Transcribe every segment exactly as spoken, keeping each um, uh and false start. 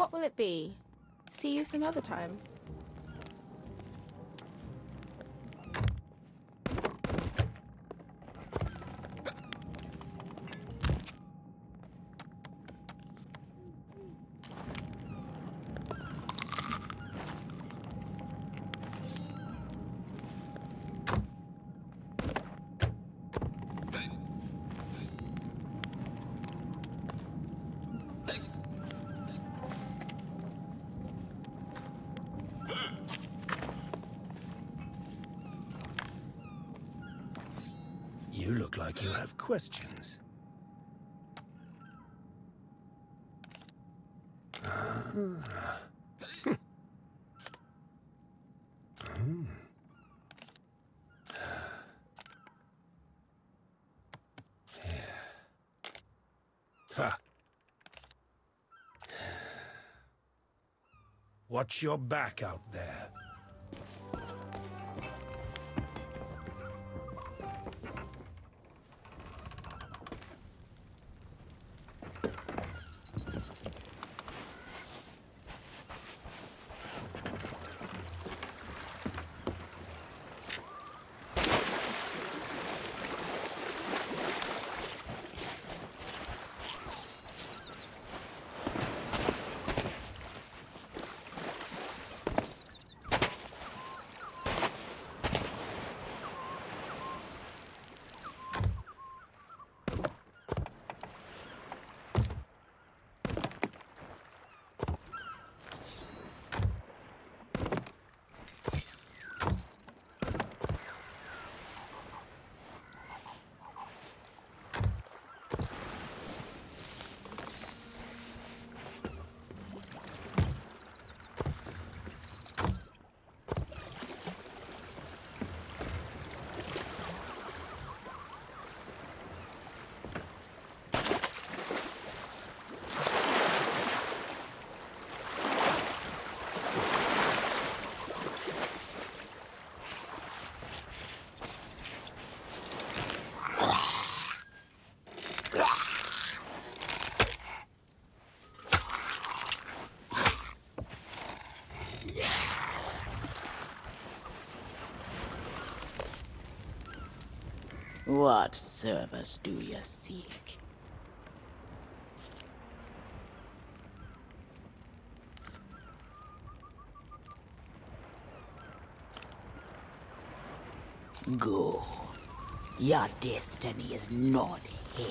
What will it be? See you some other time. You look like you have questions. Ah. mm. yeah. Huh. Watch your back out there. What service do you seek? Go. Your destiny is not here.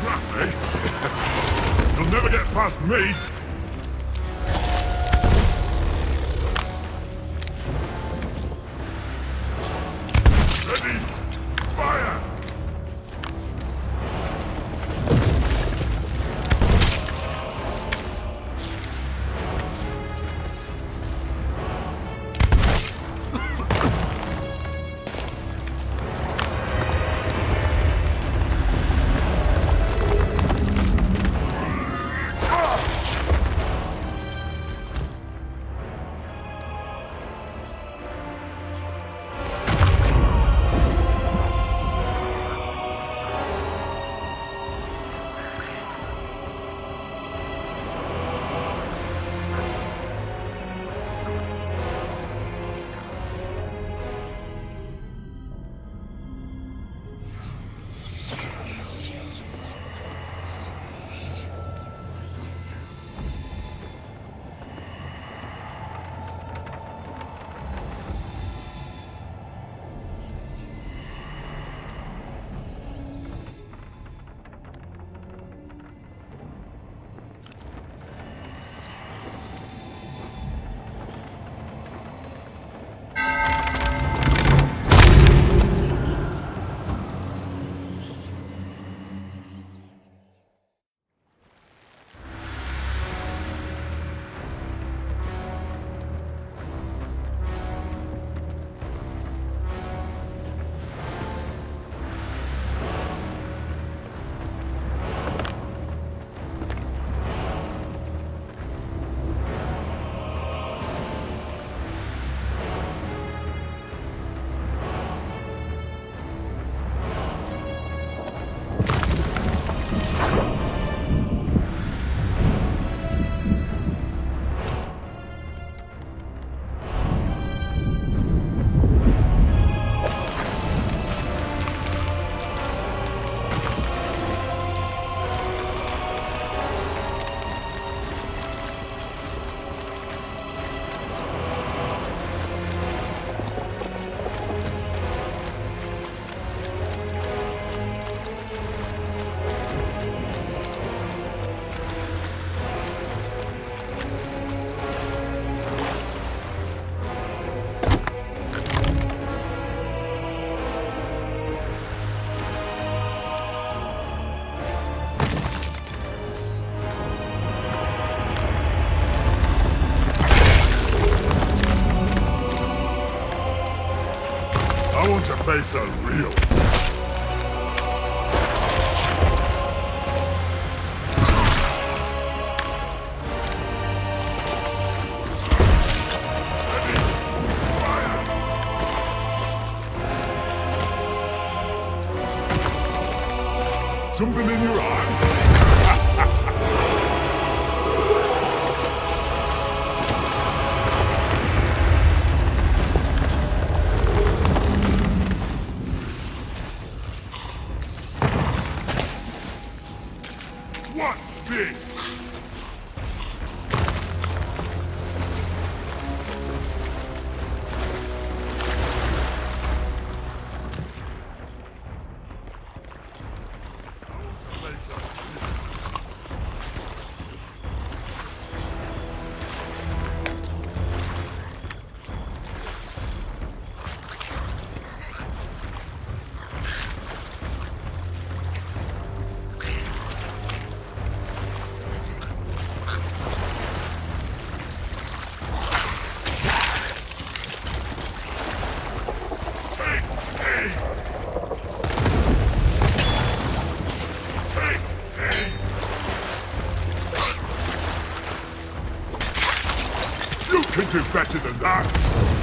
Slap me? You'll never get past me! Face a real. Something in your eye. You can do better than that!